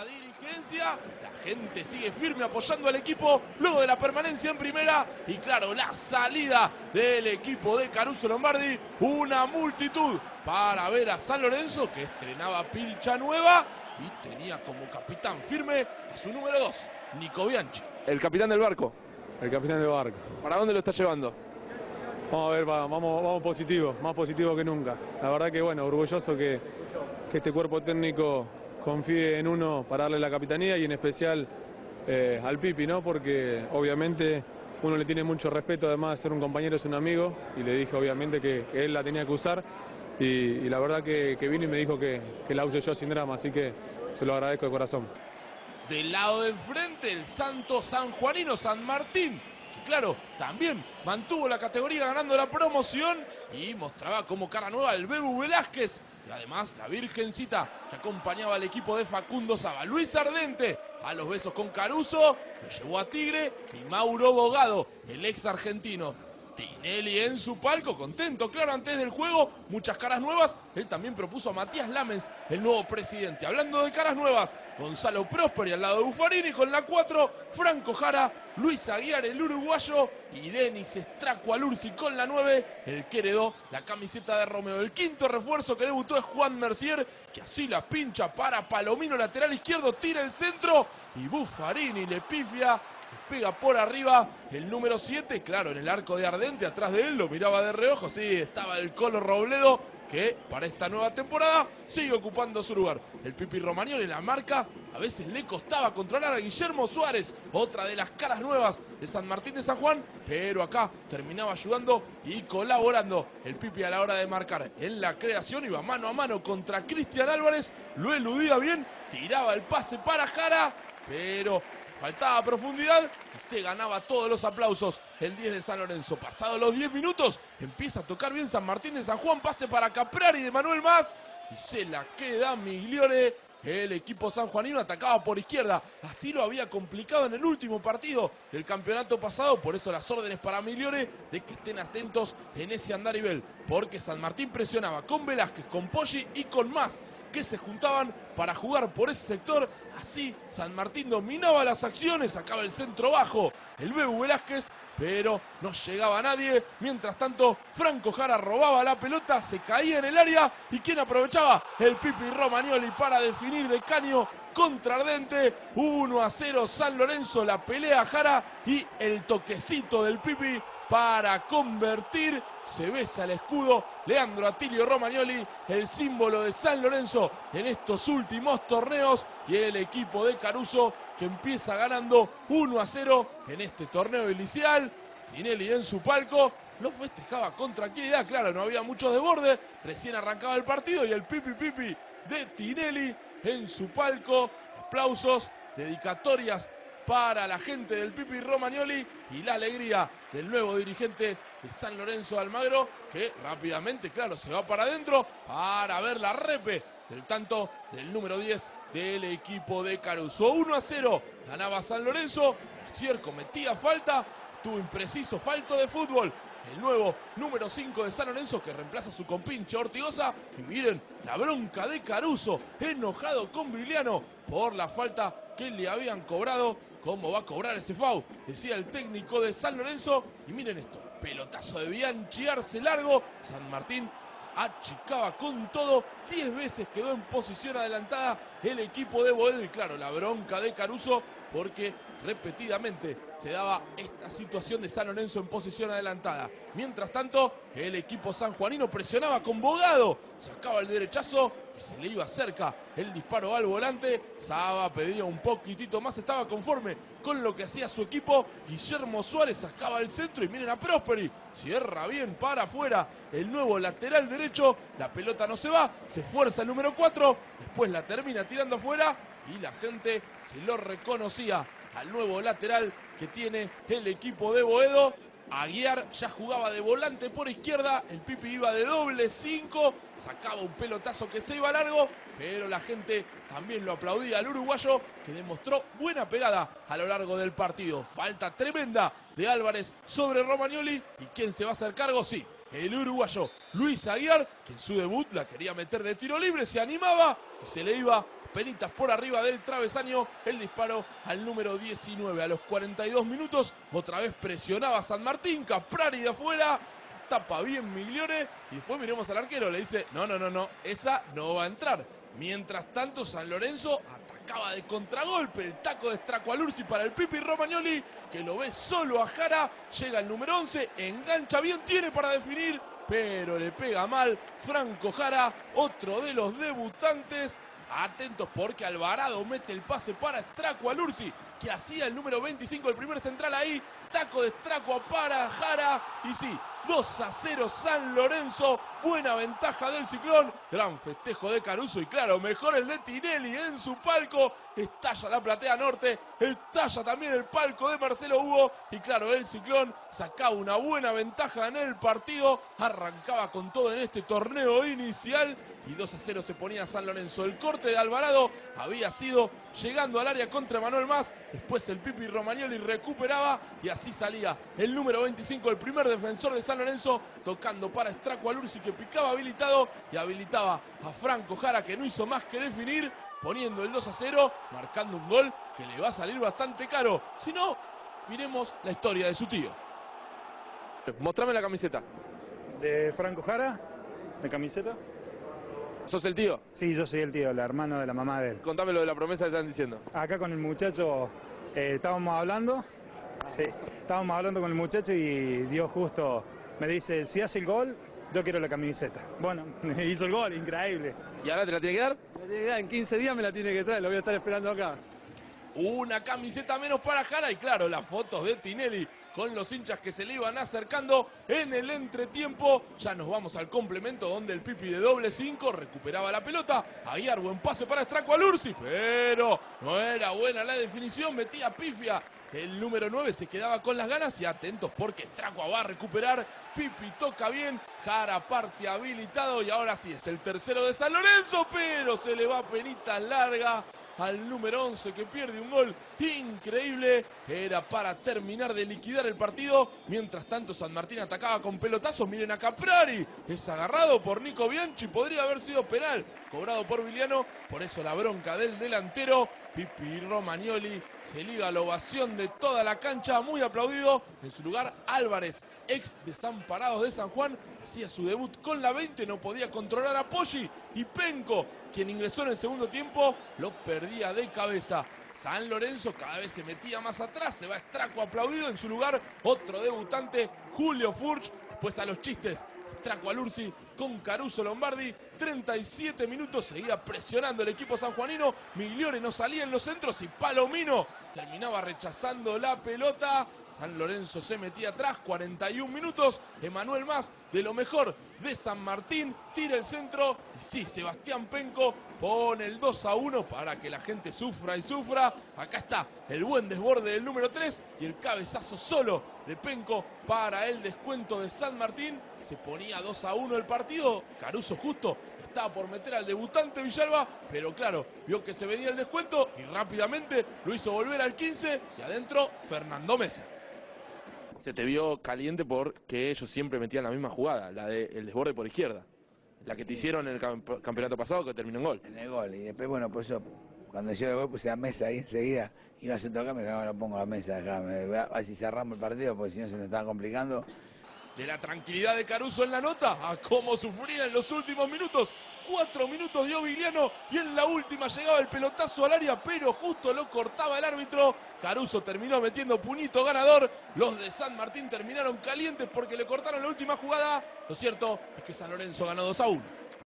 nueva dirigencia. La gente sigue firme apoyando al equipo luego de la permanencia en primera. Y claro, la salida del equipo de Caruso Lombardi. Una multitud para ver a San Lorenzo, que estrenaba pilcha nueva y tenía como capitán firme a su número 2, Nico Bianchi. El capitán del barco. El capitán del barco. ¿Para dónde lo está llevando? Vamos a ver, vamos positivo, más positivo que nunca. La verdad que bueno, orgulloso que este cuerpo técnico confíe en uno para darle la capitanía y en especial al Pipi, ¿no? Porque obviamente uno le tiene mucho respeto, además de ser un compañero, es un amigo, y le dije obviamente que él la tenía que usar y la verdad que vino y me dijo que la use yo sin drama, así que se lo agradezco de corazón. Del lado de enfrente, el santo sanjuanino San Martín, que claro, también mantuvo la categoría ganando la promoción y mostraba como cara nueva al Bebu Velázquez. Y además la Virgencita, que acompañaba al equipo de Facundo Saba. Luis Ardente, a los besos con Caruso, lo llevó a Tigre. Y Mauro Bogado, el ex argentino. Tinelli en su palco, contento, claro, antes del juego. Muchas caras nuevas. Él también propuso a Matías Lames, el nuevo presidente. Hablando de caras nuevas, Gonzalo Prosperi al lado de Buffarini. Con la 4, Franco Jara, Luis Aguiar, el uruguayo. Y Denis Stracqualursi con la 9, el que heredó la camiseta de Romeo. El quinto refuerzo que debutó es Juan Mercier, que así la pincha para Palomino, lateral izquierdo, tira el centro. Y Buffarini le pifia. Pega por arriba el número 7, claro, en el arco de Ardente, atrás de él, lo miraba de reojo, sí, estaba el Colo Robledo, que para esta nueva temporada sigue ocupando su lugar. El Pipi Romagnoli en la marca, a veces le costaba controlar a Guillermo Suárez, otra de las caras nuevas de San Martín de San Juan, pero acá terminaba ayudando y colaborando el Pipi a la hora de marcar. En la creación iba mano a mano contra Cristian Álvarez, lo eludía bien, tiraba el pase para Jara, pero faltaba profundidad y se ganaba todos los aplausos el 10 de San Lorenzo. Pasados los 10 minutos, empieza a tocar bien San Martín de San Juan. Pase para Caprari de Manuel Más y se la queda Migliore. El equipo sanjuanino atacaba por izquierda. Así lo había complicado en el último partido del campeonato pasado. Por eso las órdenes para Migliore de que estén atentos en ese andarivel. Porque San Martín presionaba con Velázquez, con Poggi y con Más, que se juntaban para jugar por ese sector. Así San Martín dominaba las acciones, sacaba el centro bajo el Bebu Velázquez, pero no llegaba a nadie. Mientras tanto, Franco Jara robaba la pelota, se caía en el área, y quien aprovechaba, el Pipi Romagnoli para definir de caño contra Ardente. 1-0 San Lorenzo, la pelea Jara y el toquecito del Pipi para convertir. Se besa el escudo Leandro Atilio Romagnoli, el símbolo de San Lorenzo en estos últimos torneos, y el equipo de Caruso, que empieza ganando 1-0 en este torneo inicial. Tinelli en su palco lo festejaba con tranquilidad, claro, no había muchos de borde, recién arrancaba el partido, y el pipi de Tinelli en su palco, aplausos, dedicatorias para la gente del Pipi Romagnoli y la alegría del nuevo dirigente de San Lorenzo de Almagro, que rápidamente, claro, se va para adentro para ver la repe del tanto del número 10 del equipo de Caruso. 1-0 ganaba San Lorenzo. Mercier cometía falta, estuvo impreciso, falto de fútbol. El nuevo número 5 de San Lorenzo, que reemplaza a su compinche Ortigosa. Y miren la bronca de Caruso, enojado con Viliano por la falta que le habían cobrado. ¿Cómo va a cobrar ese FAU?, decía el técnico de San Lorenzo. Y miren esto, pelotazo de Bianchi, arce largo. San Martín achicaba con todo. 10 veces quedó en posición adelantada el equipo de Boedo. Y claro, la bronca de Caruso, porque repetidamente se daba esta situación de San Lorenzo en posición adelantada. Mientras tanto, el equipo sanjuanino presionaba con Bogado, sacaba el derechazo y se le iba cerca el disparo al volante. Saba pedía un poquitito más, estaba conforme con lo que hacía su equipo. Guillermo Suárez sacaba el centro y miren a Prosperi, cierra bien para afuera el nuevo lateral derecho. La pelota no se va, se fuerza el número 4, después la termina tirando afuera y la gente se lo reconocía al nuevo lateral que tiene el equipo de Boedo. Aguiar ya jugaba de volante por izquierda, el Pipi iba de doble 5, sacaba un pelotazo que se iba largo, pero la gente también lo aplaudía al uruguayo, que demostró buena pegada a lo largo del partido. Falta tremenda de Álvarez sobre Romagnoli, y ¿quién se va a hacer cargo? Sí, el uruguayo Luis Aguiar, que en su debut la quería meter de tiro libre, se animaba y se le iba penitas por arriba del travesaño. El disparo al número 19. A los 42 minutos, otra vez presionaba San Martín. Caprari de afuera. Tapa bien Migliore. Y después miremos al arquero. Le dice, no. Esa no va a entrar. Mientras tanto, San Lorenzo atacaba de contragolpe. El taco de Stracqualursi para el Pipi Romagnoli, que lo ve solo a Jara. Llega el número 11. Engancha bien. Tiene para definir, pero le pega mal Franco Jara, otro de los debutantes. Atentos porque Alvarado mete el pase para Stracqualursi, que hacía el número 25, el primer central ahí. Taco de Stracqua para Jara. Y sí, 2-0 San Lorenzo. Buena ventaja del Ciclón. Gran festejo de Caruso y claro, mejor el de Tinelli en su palco. Estalla la platea norte. Estalla también el palco de Marcelo Hugo. Y claro, el Ciclón sacaba una buena ventaja en el partido. Arrancaba con todo en este torneo inicial. Y 2-0 se ponía San Lorenzo. El corte de Alvarado había sido llegando al área contra Manuel Más. Después el Pipi Romagnoli recuperaba y así salía el número 25, el primer defensor de San Lorenzo, tocando para Stracqualursi, que picaba habilitado y habilitaba a Franco Jara, que no hizo más que definir, poniendo el 2-0, marcando un gol que le va a salir bastante caro. Si no, miremos la historia de su tío. Mostrame la camiseta. ¿De Franco Jara? ¿De camiseta? ¿Sos el tío? Sí, yo soy el tío, el hermano de la mamá de él. Contame lo de la promesa que están diciendo. Acá con el muchacho estábamos hablando con el muchacho y Dios justo me dice, si hace el gol, yo quiero la camiseta. Bueno, hizo el gol, increíble. ¿Y ahora te la tiene que dar? Me la tiene que dar, en 15 días me la tiene que traer, lo voy a estar esperando acá. Una camiseta menos para Jara y claro, las fotos de Tinelli con los hinchas que se le iban acercando en el entretiempo. Ya nos vamos al complemento donde el Pipi de doble 5 recuperaba la pelota. Aguiar, buen pase para Stracqualursi, pero no era buena la definición, metía pifia. El número 9 se quedaba con las ganas y atentos porque Stracqua va a recuperar. Pipi toca bien, Jara parte habilitado y ahora sí es el tercero de San Lorenzo, pero se le va penita larga al número 11 que pierde un gol increíble. Era para terminar de liquidar el partido. Mientras tanto San Martín atacaba con pelotazos. Miren a Caprari, es agarrado por Nico Bianchi, podría haber sido penal, cobrado por Viliano, por eso la bronca del delantero. Pipi Romagnoli se liga la ovación de toda la cancha, muy aplaudido. En su lugar Álvarez, ex Desamparados de San Juan, hacía su debut con la 20, no podía controlar a Poggi y Penco, quien ingresó en el segundo tiempo, lo perdía de cabeza. San Lorenzo cada vez se metía más atrás, se va Stracqua aplaudido, en su lugar otro debutante, Julio Furch. Después a los chistes, Stracqualursi con Caruso Lombardi. 37 minutos, seguía presionando el equipo sanjuanino. Migliore no salía en los centros y Palomino terminaba rechazando la pelota. San Lorenzo se metía atrás, 41 minutos. Emanuel Más, de lo mejor de San Martín, tira el centro. Y sí, Sebastián Penco pone el 2-1 para que la gente sufra y sufra. Acá está el buen desborde del número 3 y el cabezazo solo de Penco para el descuento de San Martín. Se ponía 2-1 el partido. Caruso justo estaba por meter al debutante Villalba, pero claro, vio que se venía el descuento y rápidamente lo hizo volver al 15 y adentro Fernando Mesa. Se te vio caliente porque ellos siempre metían la misma jugada, la del desborde por izquierda, la que te hicieron en el campeonato pasado que terminó en gol. En el gol, y después, bueno, por eso, cuando yo el gol puse a Mesa ahí enseguida, iba a hacer tocar, me dijo, no, no pongo a Mesa acá, así cerramos el partido, porque si no se nos estaban complicando. De la tranquilidad de Caruso en la nota, a cómo sufría en los últimos minutos. 4 minutos dio Viliano y en la última llegaba el pelotazo al área, pero justo lo cortaba el árbitro. Caruso terminó metiendo puñito ganador. Los de San Martín terminaron calientes porque le cortaron la última jugada. Lo cierto es que San Lorenzo ganó 2-1.